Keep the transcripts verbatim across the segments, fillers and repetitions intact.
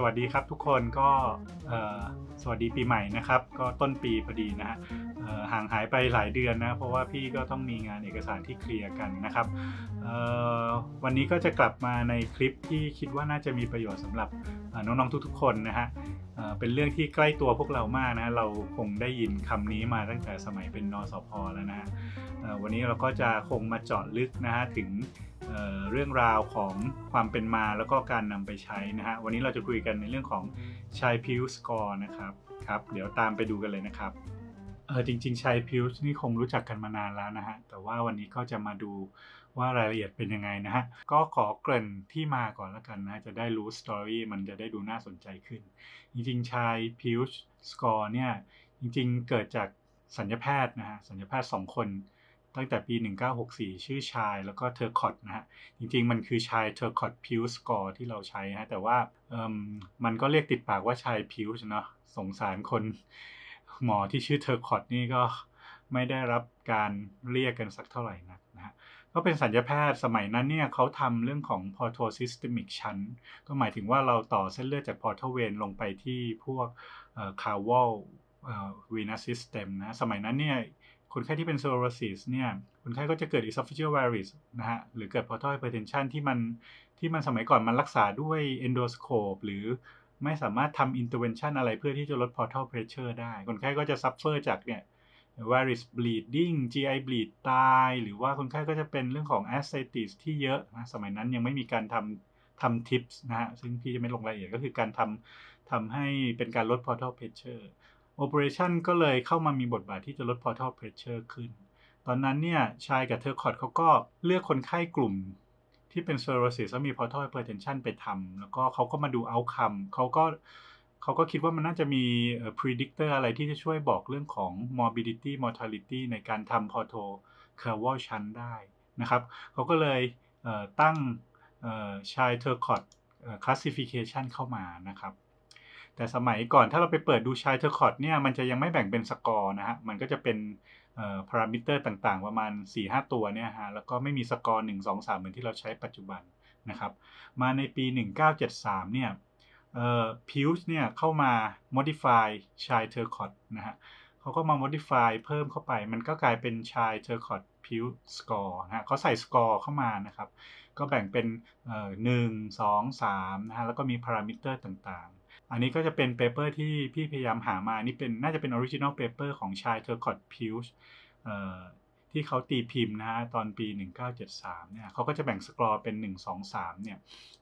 สวัสดีครับทุกคนก็สวัสดีปีใหม่นะครับก็ต้นปีพอดีนะฮะห่างหายไปหลายเดือนนะเพราะว่าพี่ก็ต้องมีงานเอกสารที่เคลียร์กันนะครับวันนี้ก็จะกลับมาในคลิปที่คิดว่าน่าจะมีประโยชน์สำหรับน้องๆทุกๆคนนะฮะเป็นเรื่องที่ใกล้ตัวพวกเรามากนะเราคงได้ยินคำนี้มาตั้งแต่สมัยเป็นนสพแล้วนะฮะวันนี้เราก็จะคงมาเจาะลึกนะฮะถึงเรื่องราวของความเป็นมาแล้วก็การนำไปใช้นะฮะวันนี้เราจะคุยกันในเรื่องของ Child Pill Score นะครับครับเดี๋ยวตามไปดูกันเลยนะครับเออจริงๆ Child Pill นี่คงรู้จักกันมานานแล้วนะฮะแต่ว่าวันนี้ก็จะมาดูว่ารายละเอียดเป็นยังไงนะฮะก็ขอเกริ่นที่มาก่อนละกันนะจะได้รู้สตอรี่มันจะได้ดูน่าสนใจขึ้นจริงๆ Child Pill Score เนี่ยจริงๆเกิดจากสัญญาแพทย์นะฮะสัญญาแพทย์สองคนตั้งแต่ปีหนึ่งเก้าหกสี่ชื่อชายแล้วก็เทอร์คอตนะฮะจริงๆมันคือชายเทอร์คอตพิวสกอร์ที่เราใช้ฮะแต่ว่ามันก็เรียกติดปากว่าชายพิวเนาะสงสารคนหมอที่ชื่อเทอร์คอตนี่ก็ไม่ได้รับการเรียกกันสักเท่าไหร่นะนะฮะก็เป็นสัญญาแพทย์สมัยนั้นเนี่ยเขาทำเรื่องของ portal systemic ชั้นก็หมายถึงว่าเราต่อเส้นเลือดจาก portal vein ลงไปที่พวก caval venous system นะสมัยนั้นเนี่ยคนไข้ที่เป็น cirrhosis เนี่ยคนไข้ก็จะเกิด esophageal varices นะฮะหรือเกิด portal hypertension ที่มันที่มันสมัยก่อนมันรักษาด้วย endoscope หรือไม่สามารถทำ intervention อะไรเพื่อที่จะลด portal pressure ได้คนไข้ก็จะ suffer จากเนี่ย varices bleeding จี ไอ bleed ตายหรือว่าคนไข้ก็จะเป็นเรื่องของ ascitis ที่เยอะนะสมัยนั้นยังไม่มีการทำทำ tips นะฮะซึ่งพี่จะไม่ลงรายละเอียดก็คือการทำทำให้เป็นการลด portal pressure Operation ก็เลยเข้ามามีบทบาทที่จะลด Portal Pressure ขึ้นตอนนั้นเนี่ยชายกับเทอร์คอตเขาก็เลือกคนไข้กลุ่มที่เป็น Cirrhosis แล้วมี Portal Hypertension ไปทำแล้วก็เขาก็มาดู Outcome เขาก็เขาก็คิดว่ามันน่าจะมี Predictor อะไรที่จะช่วยบอกเรื่องของ Morbidity Mortality ในการทำ Portal Curval ชั้นได้นะครับเขาก็เลยตั้งชายเทอร์คอต Classification เข้ามานะครับแต่สมัยก่อนถ้าเราไปเปิดดูชายเทอร์คอตเนี่ยมันจะยังไม่แบ่งเป็นสกอร์นะฮะมันก็จะเป็นพารามิเตอร์ต่างๆประมาณ สี่ห้า ตัวเนี่ยฮะแล้วก็ไม่มีสกอร์หนึ่ง สอง สามเหมือนที่เราใช้ปัจจุบันนะครับมาในปีหนึ่งเก้าเจ็ดสามเนี่ยพิวส์เนี่ยเข้ามา modify ชายเทอร์คอตนะฮะเขาก็มา modify เพิ่มเข้าไปมันก็กลายเป็นชายเทอร์คอตพิวส์สกอร์นะฮะเขาใส่สกอร์เข้ามานะครับก็แบ่งเป็นหนึ่ง สอง สามนะฮะแล้วก็มีพารามิเตอร์ต่างๆอันนี้ก็จะเป็นเปเปอร์ที่พี่พยายามหามานี่เป็นน่าจะเป็นออริจินอลเปเปอร์ของชายเทอร์คอตพิวส์ที่เขาตีพิมพ์นะฮะตอนปีหนึ่งเก้าเจ็ดสามเนี่ยเขาก็จะแบ่งสกอร์เป็นหนึ่ง สอง สามเนี่ย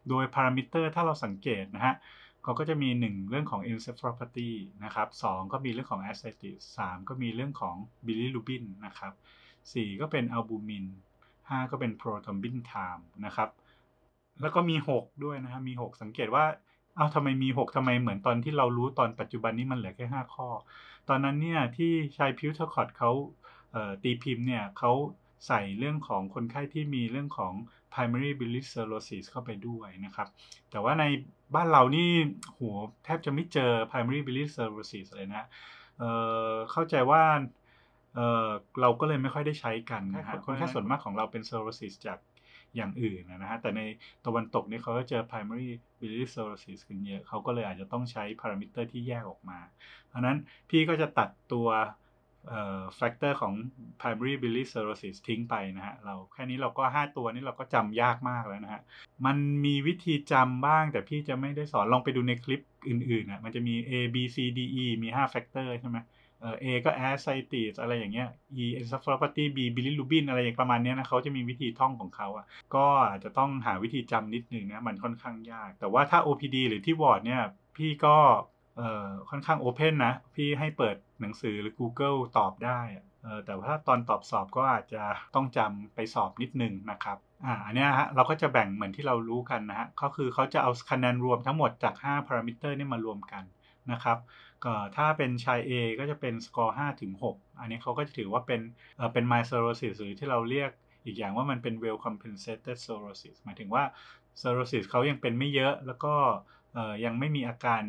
โดยพารามิเตอร์ถ้าเราสังเกตนะฮะเขาก็จะมีหนึ่งเรื่องของ Encephalopathy นะครับสองก็มีเรื่องของ Ascitis สามก็มีเรื่องของ Bilirubin นะครับสี่ก็เป็น Albumin ห้าก็เป็น Prothrombin Time นะครับแล้วก็มีหกด้วยนะฮะมีหกสังเกตว่าเอาทำไมมีหกทำไมเหมือนตอนที่เรารู้ตอนปัจจุบันนี้มันเหลือแค่ห้าข้อตอนนั้นเนี่ยที่ชายพิวเทอร์คอตเขาตีพิมพ์เนี่ยเขาใส่เรื่องของคนไข้ที่มีเรื่องของ primary biliary cirrhosis เข้าไปด้วยนะครับแต่ว่าในบ้านเรานี่โหแทบจะไม่เจอ primary biliary cirrhosis เลยนะเอ่อเข้าใจว่าเอ่อเราก็เลยไม่ค่อยได้ใช้กันนะฮะคนไข้ส่วนมากของเราเป็น cirrhosis จากอย่างอื่นนะฮะแต่ในตะวันตกนี่เขาก็เจอ primary biliary cirrhosis กันเยอะเขาก็เลยอาจจะต้องใช้พารามิเตอร์ที่แยกออกมาเพราะนั้นพี่ก็จะตัดตัวเอ่อ factor ของ primary biliary cirrhosis ทิ้งไปนะฮะเราแค่นี้เราก็ห้าตัวนี้เราก็จำยากมากแล้วนะฮะมันมีวิธีจำบ้างแต่พี่จะไม่ได้สอนลองไปดูในคลิปอื่นๆนะมันจะมี a b c d e มีห้า factor ใช่ไหมเออก็ ascites อะไรอย่างเงี้ย e encephalopathy b bilirubin อะไรอย่างประมาณเนี้ยนะเขาจะมีวิธีท่องของเขาอ่ะก็อาจจะต้องหาวิธีจำนิดนึงนะมันค่อนข้างยากแต่ว่าถ้า โอ พี ดี หรือที่วอร์ดเนี่ยพี่ก็เอ่อค่อนข้าง open นะพี่ให้เปิดหนังสือหรือ Google ตอบได้เออแต่ว่าถ้าตอนตอบสอบก็อาจจะต้องจำไปสอบนิดนึงนะครับอ่าอันเนี้ยฮะเราก็จะแบ่งเหมือนที่เรารู้กันนะฮะก็คือเขาจะเอาคะแนนรวมทั้งหมดจากห้าพารามิเตอร์นี่มารวมกันนะครับก็ถ้าเป็นชาย A ก็จะเป็นสกอร์ห้าถึงหกอันนี้เขาก็จะถือว่าเป็นเอ่อเป็น mild cirrhosis หรือที่เราเรียกอีกอย่างว่ามันเป็น well compensated cirrhosis หมายถึงว่า cirrhosis เขายังเป็นไม่เยอะแล้วก็เอ่อยังไม่มีอาการ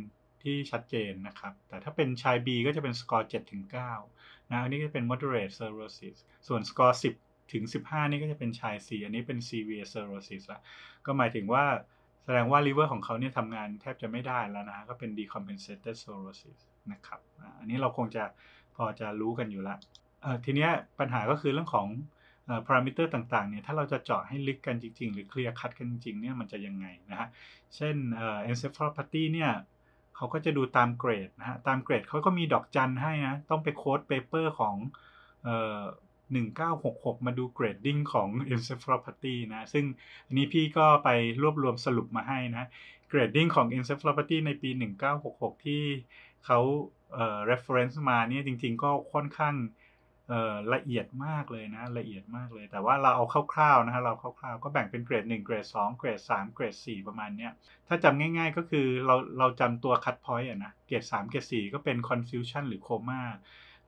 ที่ชัดเจนนะครับแต่ถ้าเป็นชาย B ก็จะเป็นสกอร์เจ็ดถึงเก้านะอันนี้ก็เป็น moderate cirrhosis ส่วนสกอร์สิบถึงสิบห้านี่ก็จะเป็นชาย C อันนี้เป็น severe cirrhosis ละก็หมายถึงว่า แสดงว่าลิเวอร์ของเขาเนี่ยทำงานแทบจะไม่ได้แล้วนะก็เป็น decompensated cirrhosis นะครับอันนี้เราคงจะพอจะรู้กันอยู่ละทีเนี้ยปัญหาก็คือเรื่องของพารามิเตอร์ต่างๆเนี่ยถ้าเราจะเจาะให้ลึกกันจริงๆหรือเคลียร์คัดกันจริงๆเนี่ยมันจะยังไงนะฮะเช่น encephalopathy เนี่ยเขาก็จะดูตามเกรดนะฮะตามเกรดเขาก็มีดอกจันให้นะต้องไปโค้ดเปเปอร์ของหนึ่งเก้าหกหกมาดูเกรดดิ้งของ encephalopathy นะซึ่งอันนี้พี่ก็ไปรวบรวมสรุปมาให้นะเกรดดิ้งของ encephalopathy ในปีหนึ่งเก้าหกหกที่เขาเอ่อ reference มาเนี่ยจริงๆก็ค่อนข้างละเอียดมากเลยนะละเอียดมากเลยแต่ว่าเราเอาคร่าวๆนะฮะเราคร่าวๆก็แบ่งเป็นเกรดหนึ่งเกรดสองเกรดสามเกรดสี่ประมาณเนี้ยถ้าจำง่ายๆก็คือเราเราจำตัวคัทพอยต์อ่ะนะเกรดสามเกรดสี่ก็เป็น confusion หรือ coma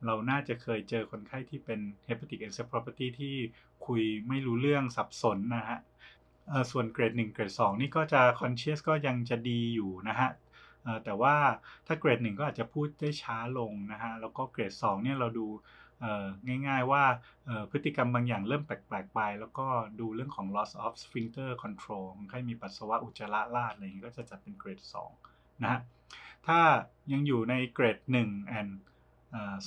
เราน่าจะเคยเจอคนไข้ที่เป็น hepatic encephalopathy ที่คุยไม่รู้เรื่องสับสนนะฮะส่วนเกรดหนึ่งเกรดสองนี่ก็จะ conscious ก็ยังจะดีอยู่นะฮะแต่ว่าถ้าเกรดหนึ่งก็อาจจะพูดได้ช้าลงนะฮะแล้วก็เกรดสองเนี่ยเราดูง่ายๆว่าพฤติกรรมบางอย่างเริ่มแปลกๆไปแล้วก็ดูเรื่องของ loss of sphincter control คนไข้มีปัสสาวะอุจจาระราดอะไรอย่างนี้ก็จะจัดเป็นเกรดสองนะฮะถ้ายังอยู่ในเกรดหนึ่ง and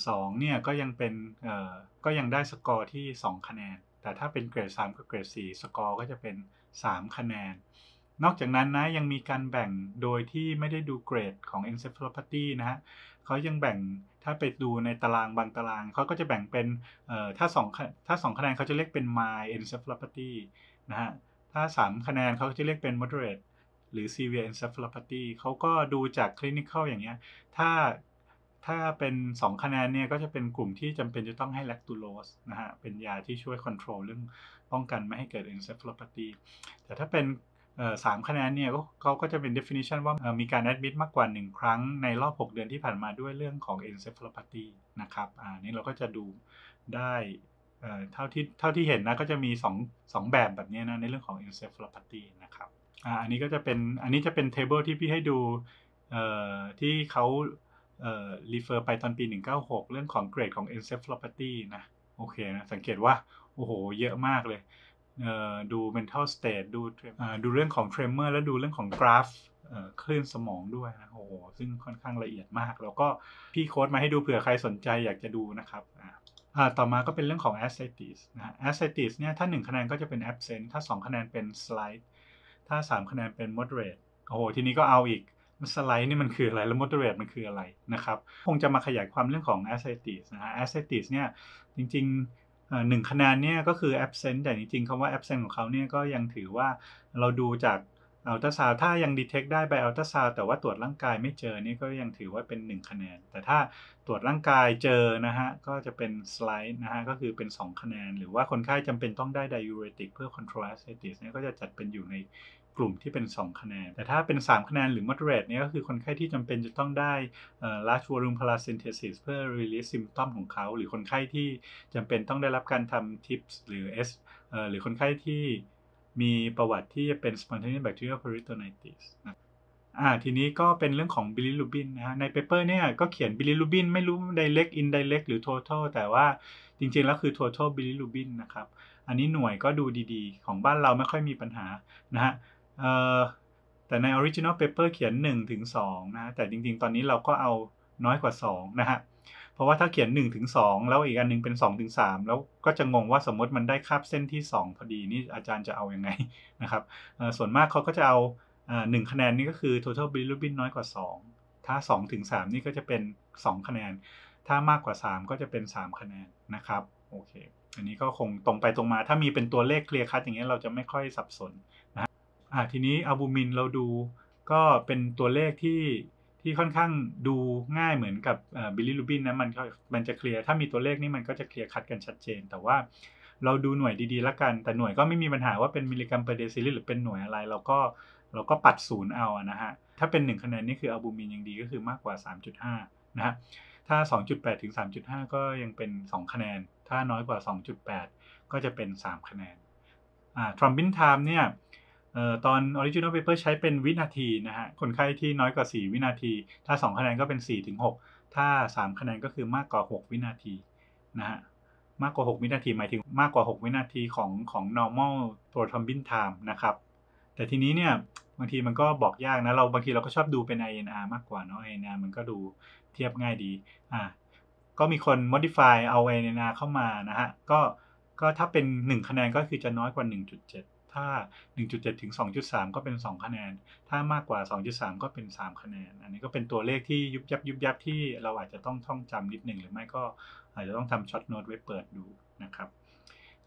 สองเนี่ยก็ยังเป็นก็ยังได้สกอร์ที่สองคะแนนแต่ถ้าเป็นเกรดสามกับเกรดสี่สกอร์ก็จะเป็นสามคะแนนนอกจากนั้นนะยังมีการแบ่งโดยที่ไม่ได้ดูเกรดของ encephalopathy นะฮะเขายังแบ่งถ้าไปดูในตารางบางตารางเขาก็จะแบ่งเป็นถ้าสองถ้าสองคะแนนเขาจะเรียกเป็น mild encephalopathy นะฮะถ้าสามคะแนนเขาจะเรียกเป็น moderate หรือ severe encephalopathy เขาก็ดูจาก clinical อย่างเงี้ยถ้าถ้าเป็นสองคะแนนเนี่ยก็จะเป็นกลุ่มที่จำเป็นจะต้องให้ lactulose นะฮะเป็นยาที่ช่วย control เรื่องป้องกันไม่ให้เกิด encephalopathy แต่ถ้าเป็นสามคะแนนเนี่ยเขาก็จะเป็น definition ว่ามีการ admit มากกว่าหนึ่งครั้งในรอบหกเดือนที่ผ่านมาด้วยเรื่องของ encephalopathy นะครับอ่านี้เราก็จะดูได้เท่าที่เท่าที่เห็นนะก็จะมีสอง สองแบบแบบนี้นะในเรื่องของ encephalopathy นะครับอ่าอันนี้ก็จะเป็นอันนี้จะเป็น table ที่พี่ให้ดูที่เขาเอ่อ refer ไปตอนปีหนึ่งเก้าหกเรื่องของเกรดของ encephalopathy นะโอเคนะสังเกตว่าโอ้โหเยอะมากเลยดู mental state ดูดูเรื่องของ tremor แล้วดูเรื่องของกราฟคลื่นสมองด้วยนะโอ้โหซึ่งค่อนข้างละเอียดมากแล้วก็พี่โค้ดมาให้ดูเผื่อใครสนใจอยากจะดูนะครับต่อมาก็เป็นเรื่องของ ascitis นะ ascitis เนี่ยถ้าหนึ่งคะแนนก็จะเป็น absent ถ้าสองคะแนนเป็น slight ถ้าสามคะแนนเป็น moderate โอ้โหทีนี้ก็เอาอีก slight นี่มันคืออะไรแล้ว moderate มันคืออะไรนะครับคงจะมาขยายความเรื่องของ ascitis นะฮะ ascitis เนี่ยจริงๆหนึ่งคะแนนเนี่ยก็คือ absent แต่จริงๆคำว่า absent ของเขาเนี่ยก็ยังถือว่าเราดูจากอัลตราซาวด์ถ้ายัง detect ได้ไปอัลตราซาวด์แต่ว่าตรวจร่างกายไม่เจอนี่ก็ยังถือว่าเป็นหนึ่งคะแนนแต่ถ้าตรวจร่างกายเจอนะฮะก็จะเป็น slight นะฮะก็คือเป็นสองคะแนนหรือว่าคนไข้จำเป็นต้องได้ diuretic เพื่อ control ascites เนี่ยก็จะจัดเป็นอยู่ในกลุ่มที่เป็นสองคะแนนแต่ถ้าเป็นสามคะแนนหรือ moderate เนี่ยก็คือคนไข้ที่จำเป็นจะต้องได้ large volume paracentesis เพื่อ release symptom ของเขาหรือคนไข้ที่จำเป็นต้องได้รับการทำ tips หรือ s หรือคนไข้ที่มีประวัติที่จะเป็น spontaneous bacterial peritonitis นะอ่าทีนี้ก็เป็นเรื่องของ bilirubin นะฮะใน paper เนี่ยก็เขียน bilirubin ไม่รู้ direct indirect หรือ total แต่ว่าจริงๆแล้วคือ total bilirubin นะครับอันนี้หน่วยก็ดูดีๆของบ้านเราไม่ค่อยมีปัญหานะฮะแต่ใน original paper เขียนหนึ่งถึงสองนะแต่จริงๆตอนนี้เราก็เอาน้อยกว่าสองนะฮะเพราะว่าถ้าเขียนหนึ่งถึงสองแล้วอีกอันนึงเป็นสองถึงสามแล้วก็จะงงว่าสมมติมันได้คาบเส้นที่สองพอดีนี่อาจารย์จะเอายังไงนะครับส่วนมากเขาก็จะเอาหนึ่งคะแนนนี่ก็คือ total bilirubin น้อยกว่าสองถ้าสองถึงสามนี่ก็จะเป็นสองคะแนนถ้ามากกว่าสามก็จะเป็นสามคะแนนนะครับโอเคอันนี้ก็คงตรงไปตรงมาถ้ามีเป็นตัวเลขเคลียร์คัทอย่างเงี้ยเราจะไม่ค่อยสับสนนะอ่ะทีนี้ albumin เราดูก็เป็นตัวเลขที่ที่ค่อนข้างดูง่ายเหมือนกับ bilirubin นะมันมันจะเคลียร์ถ้ามีตัวเลขนี่มันก็จะเคลียร์คัดกันชัดเจนแต่ว่าเราดูหน่วยดีๆละกันแต่หน่วยก็ไม่มีปัญหาว่าเป็นมิลลิกรัมเปอร์เดซิลิตรหรือเป็นหน่วยอะไรเราก็เราก็ปัดศูนย์เอานะฮะถ้าเป็นหนึ่งคะแนนนี่คือ albumin ยังดีก็คือมากกว่า สามจุดห้า นะฮะถ้า สองจุดแปด ถึง สามจุดห้า ก็ยังเป็นสองคะแนนถ้าน้อยกว่า สองจุดแปด ก็จะเป็นสามคะแนนอ่า thrombin time เนี่ยตอน original paper ใช้เป็นวินาทีนะฮะคนไข้ที่น้อยกว่าสี่วินาทีถ้าสองคะแนนก็เป็นสี่ถึงหกถ้าสามคะแนนก็คือมากกว่าหกวินาทีนะฮะมากกว่าหกวินาทีหมายถึงมากกว่าหกวินาทีของของ normal prothrombin time นะครับแต่ทีนี้เนี่ย างทีมันก็บอกยากนะเราบางทีเราก็ชอบดูเป็น ไอ เอ็น อาร์ มากกว่าเนาะ ไอ เอ็น อาร์ มันก็ดูเทียบง่ายดีอ่ะก็มีคน modify เอา ไอ เอ็น อาร์ เข้ามานะฮะก็ก็ถ้าเป็นหนึ่งคะแนนก็คือจะน้อยกว่า หนึ่งจุดเจ็ด ถ้า หนึ่งจุดเจ็ด ถึง สองจุดสาม ก็เป็นสองคะแนนถ้ามากกว่า สองจุดสาม ก็เป็นสามคะแนนอันนี้ก็เป็นตัวเลขที่ยุบยับยุบยับที่เราอาจจะต้องท่องจำนิดหนึ่งหรือไม่ก็อาจจะต้องทำช็อตโน้ตไว้เปิดดูนะครับ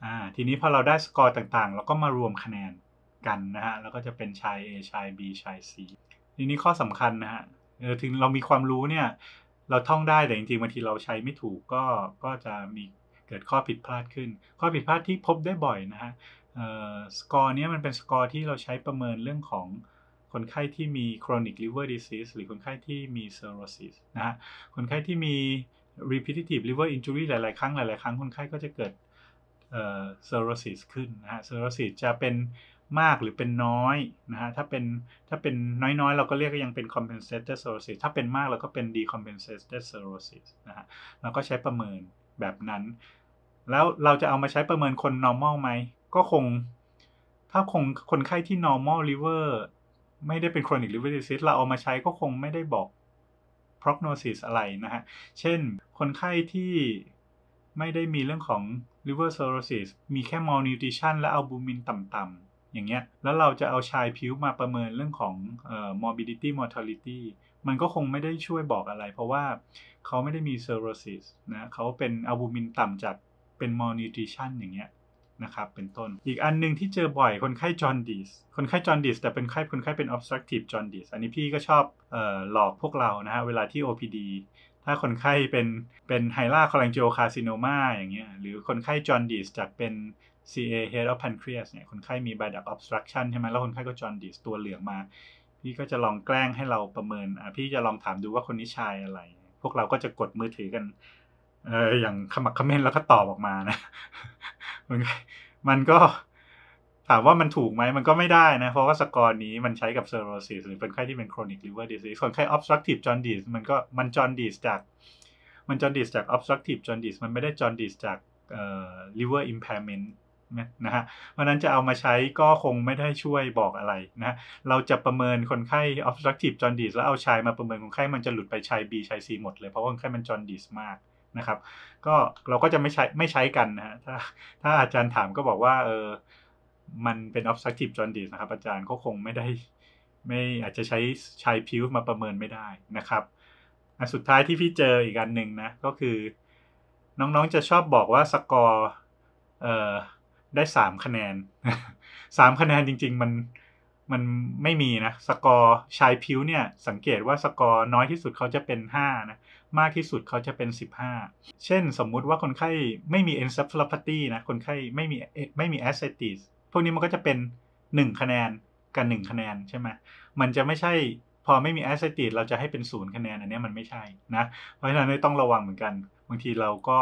อ่าทีนี้พอเราได้สกอร์ต่างๆเราก็มารวมคะแนนกันนะฮะแล้วก็จะเป็นชาย A ชาย B ชาย C ทีนี้ข้อสำคัญนะฮะถึงเรามีความรู้เนี่ยเราท่องได้แต่จริงๆบางทีเราใช้ไม่ถูกก็ก็จะมีเกิดข้อผิดพลาดขึ้นข้อผิดพลาดที่พบได้บ่อยนะฮะสกอร์นี้มันเป็นสกอร์ที่เราใช้ประเมินเรื่องของคนไข้ที่มี chronic liver disease หรือคนไข้ที่มี cirrhosis นะฮะคนไข้ที่มี repetitive liver injury หลายๆครั้งหลายๆครั้งคนไข้ก็จะเกิดcirrhosis ขึ้นนะฮะ cirrhosis จะเป็นมากหรือเป็นน้อยนะฮะถ้าเป็นถ้าเป็นน้อยๆเราก็เรียกก็ยังเป็น compensated cirrhosis ถ้าเป็นมากเราก็เป็น decompensated cirrhosis นะฮะเราก็ใช้ประเมินแบบนั้นแล้วเราจะเอามาใช้ประเมินคน normal ไหมก็คงถ้าคงคนไข้ที่ normal liver ไม่ได้เป็น chronic liver disease เราเอามาใช้ก็คงไม่ได้บอก prognosis อะไรนะฮะเช่นคนไข้ที่ไม่ได้มีเรื่องของ liver cirrhosis มีแค่ malnutrition และ albumin ต่ำๆอย่างเงี้ยแล้วเราจะเอาชายผิวมาประเมินเรื่องของเอ่อ morbidity mortality มันก็คงไม่ได้ช่วยบอกอะไรเพราะว่าเขาไม่ได้มี cirrhosis นะเขาเป็น albumin ต่ำจากเป็น malnutrition อย่างเงี้ยนะครับเป็นต้นอีกอันนึงที่เจอบ่อยคนไข้ jaundice คนไข้ jaundice แต่เป็นไข้คนไข้เป็น obstructive jaundice อันนี้พี่ก็ชอบเอ่อหลอกพวกเรานะฮะเวลาที่ โอ พี ดี ถ้าคนไข้เป็นเป็น hydrocolangiocarcinoma อย่างเงี้ยหรือคนไข้ jaundice จากเป็นซี เอ head of pancreas เนี่ยคนไข้มี bile obstruction ใช่ไหมแล้วคนไข้ก็ jaundice ตัวเหลืองมาพี่ก็จะลองแกล้งให้เราประเมินอ่ะพี่จะลองถามดูว่าคนนี้ชายอะไรพวกเราก็จะกดมือถือกันเอออย่างขมักเขม้นแล้วก็ตอบออกมานะ มันก็ถามว่ามันถูกไหมมันก็ไม่ได้นะเพราะว่าสกอร์นี้มันใช้กับ cirrhosis หรือคนไข้ที่เป็น chronic liver disease คนไข้ obstructive jaundice มันก็มัน jaundice จากมัน jaundice จาก obstructive jaundice มันไม่ได้ jaundice จากเอ่อ liver impairmentนะฮะเพราะนั้นจะเอามาใช้ก็คงไม่ได้ช่วยบอกอะไรนะเราจะประเมินคนไข้ obstructive jaundice แล้วเอาชายมาประเมินคนไข้มันจะหลุดไปชาย B ชาย C หมดเลยเพราะคนไข้มัน jaundice มากนะครับก็เราก็จะไม่ใช้ไม่ใช้กันนะฮะถ้าถ้าอาจารย์ถามก็บอกว่าเออมันเป็น obstructive jaundice นะครับอาจารย์เขาคงไม่ได้ไม่อาจจะใช้ชายผิวมาประเมินไม่ได้นะครับอันสุดท้ายที่พี่เจออีกอันหนึ่งนะก็คือน้องๆจะชอบบอกว่าสกอร์เอ่อได้สามคะแนนสามคะแนนจริงๆมันมันไม่มีนะสกอร์ชายผิวเนี่ยสังเกตว่าสกอร์น้อยที่สุดเขาจะเป็นห้านะมากที่สุดเขาจะเป็นสิบห้าเช่นสมมุติว่าคนไข้ไม่มี encephalopathy นะคนไข้ไม่มีไม่มี ascitis พวกนี้มันก็จะเป็นหนึ่งคะแนนกับหนึ่งคะแนนใช่ไหมมันจะไม่ใช่พอไม่มี ascitis เราจะให้เป็นศูนย์คะแนนอันนี้มันไม่ใช่นะเพราะฉะนั้นต้องระวังเหมือนกันบางทีเราก็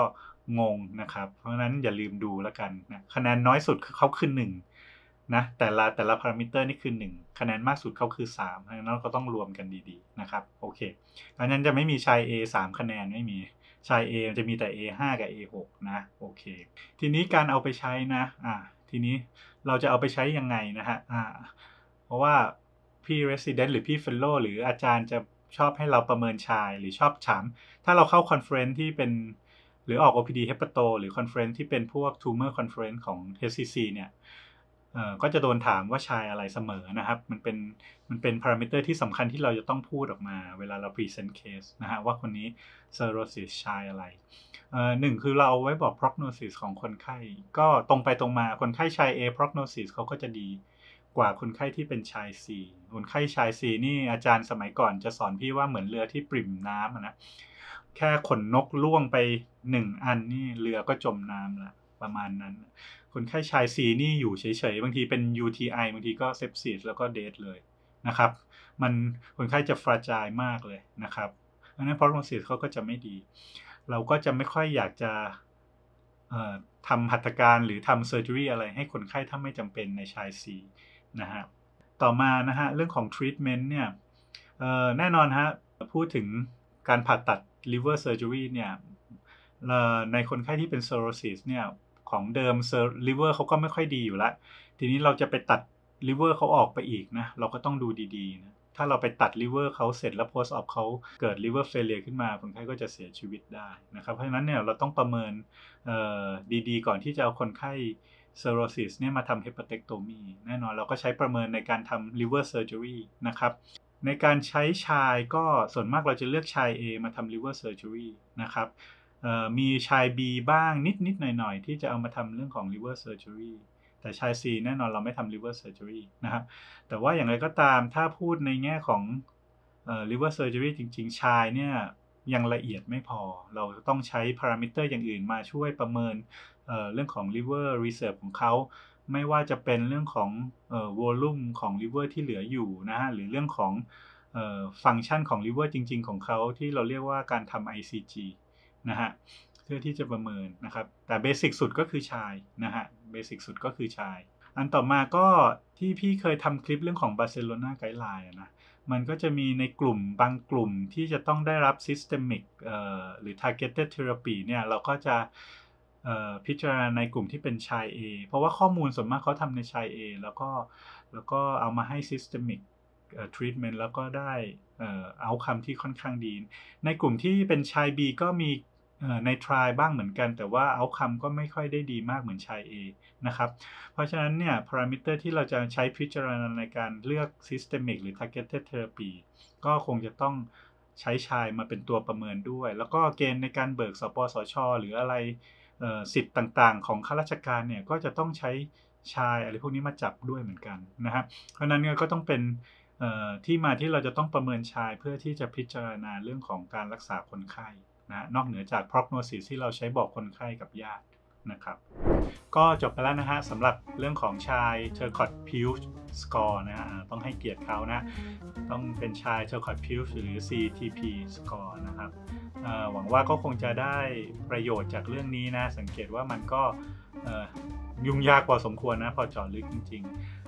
งงนะครับเพราะฉะนั้นอย่าลืมดูแล้วกันนะคะแนนน้อยสุดเขาคือหนึ่งนะแต่ละแต่ละพารามิเตอร์นี่คือหนึ่งคะแนนมากสุดเขาคือสามเพราะฉะนั้นเราก็ต้องรวมกันดีๆนะครับโอเคเพราะฉะนั้นจะไม่มีชาย A สามคะแนนไม่มีชาย A มันจะมีแต่ A ห้ากับ A หกนะโอเคทีนี้การเอาไปใช้นะอ่าทีนี้เราจะเอาไปใช้ยังไงนะฮะอ่าเพราะว่าพี่ resident หรือพี่ fellow หรืออาจารย์จะชอบให้เราประเมินชายหรือชอบถามถ้าเราเข้าคอนเฟรนซ์ที่เป็นหรือออก โอ พี ดี Hepato หรือ Conference ที่เป็นพวก Tumor Conference ของ เอช ซี ซี เนี่ยก็จะโดนถามว่าชายอะไรเสมอนะครับมันเป็นมันเป็นพารามิเตอร์ที่สำคัญที่เราจะต้องพูดออกมาเวลาเรา Present Case นะฮะว่าคนนี้ Cirrhosis ชายอะไรหนึ่งคือเราเอาไว้บอก Prognosis ของคนไข้ก็ตรงไปตรงมาคนไข้ชาย A Prognosis เขาก็จะดีกว่าคนไข้ที่เป็นชาย C คนไข้ชาย C นี่อาจารย์สมัยก่อนจะสอนพี่ว่าเหมือนเรือที่ปริ่มน้ำนะแค่ขนนกล่วงไปหนึ่งอันนี่เรือก็จมน้ำละประมาณนั้นคนไข้ชาย C นี่อยู่เฉยๆบางทีเป็น ยู ที ไอ บางทีก็ sepsis แล้วก็เดทเลยนะครับมันคนไข้จะฟราจายมากเลยนะครับเพราะฉะนั้น prognosis เขาก็จะไม่ดีเราก็จะไม่ค่อยอยากจะทำหัตถการหรือทำ surgery อะไรให้คนไข้ถ้าไม่จำเป็นในชาย C นะฮะต่อมานะฮะเรื่องของ treatment เนี่ยแน่นอนฮะพูดถึงการผ่าตัด liver surgery เนี่ยในคนไข้ที่เป็น cirrhosis เนี่ยของเดิม liver เขาก็ไม่ค่อยดีอยู่แล้วทีนี้เราจะไปตัด ลิเวอร์เขาออกไปอีกนะเราก็ต้องดูดีๆนะถ้าเราไปตัดลิเวอร์เขาเสร็จแล้วโพสต์ออฟเขาเกิดลิเวอร์เฟลเลียขึ้นมาคนไข้ก็จะเสียชีวิตได้นะครับเพราะฉะนั้นเนี่ยเราต้องประเมินดีๆก่อนที่จะเอาคนไข้ cirrhosis เนี่ยมาทำ hepatectomy แน่นอนเราก็ใช้ประเมินในการทำ liver surgery นะครับในการใช้ชายก็ส่วนมากเราจะเลือกชาย A มาทำ liver surgery นะครับมีชาย B บ้างนิดๆหน่อยๆที่จะเอามาทำเรื่องของ liver surgeryแต่ชาย C แน่นอนเราไม่ทำ liver surgery นะครับแต่ว่าอย่างไรก็ตามถ้าพูดในแง่ของ liver surgery จริงๆชายเนี่ยยังละเอียดไม่พอเราต้องใช้พารามิเตอร์อย่างอื่นมาช่วยประเมิน เ, เรื่องของ liver reserve ของเขาไม่ว่าจะเป็นเรื่องของ volume ของ liver ที่เหลืออยู่นะฮะหรือเรื่องของฟังก์ชันของ liver จริงๆของเขาที่เราเรียกว่าการทำ ไอ ซี จี นะฮะเพื่อที่จะประเมินนะครับแต่เบสิกสุดก็คือชายนะฮะเบสิกสุดก็คือชายอันต่อมาก็ที่พี่เคยทำคลิปเรื่องของบาร์เซโลนาไกด์ไลน์นะมันก็จะมีในกลุ่มบางกลุ่มที่จะต้องได้รับ systemic เอ่อหรือ targeted therapy เนี่ยเราก็จะเอ่อพิจารณาในกลุ่มที่เป็นชาย A เพราะว่าข้อมูลส่วนมากเขาทำในชาย A แล้วก็แล้วก็เอามาให้ systemic treatment แล้วก็ได้เอ่อ outcome ที่ค่อนข้างดีในกลุ่มที่เป็นชาย B ก็มีใน try บ้างเหมือนกันแต่ว่า outcome ก็ไม่ค่อยได้ดีมากเหมือนชาย A นะครับเพราะฉะนั้นเนี่ย parameter ที่เราจะใช้พิจารณาในการเลือก systemic หรือ targeted therapy ก็คงจะต้องใช้ชายมาเป็นตัวประเมินด้วยแล้วก็เกณฑ์ในการเบิกสปสช.หรืออะไรสิทธิ์ต่างๆของข้าราชการเนี่ยก็จะต้องใช้ชายอะไรพวกนี้มาจับด้วยเหมือนกันนะครับเพราะฉะนั้นก็ต้องเป็นที่มาที่เราจะต้องประเมินชายเพื่อที่จะพิจารณาเรื่องของการรักษาคนไข้นะนอกเหนือจาก prognosis ที่เราใช้บอกคนไข้กับญาตินะครับก็จบไปแล้วนะฮะสำหรับเรื่องของชาย Charcot Pilch score นะฮะต้องให้เกียรติเขานะต้องเป็นชาย Charcot Pilch หรือ ซี ที พี score นะครับหวังว่าก็คงจะได้ประโยชน์จากเรื่องนี้นะสังเกตว่ามันก็ยุ่งยากพอสมควรนะพอเจาะลึกจริง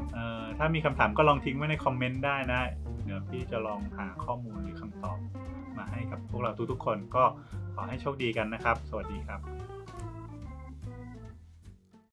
ๆถ้ามีคำถามก็ลองทิ้งไว้ในคอมเมนต์ได้นะเดี๋ยวพี่จะลองหาข้อมูลหรือคำตอบมาให้กับพวกเราทุกๆคนก็ขอให้โชคดีกันนะครับสวัสดีครับ